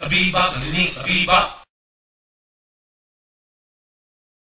A bebop, a bebop.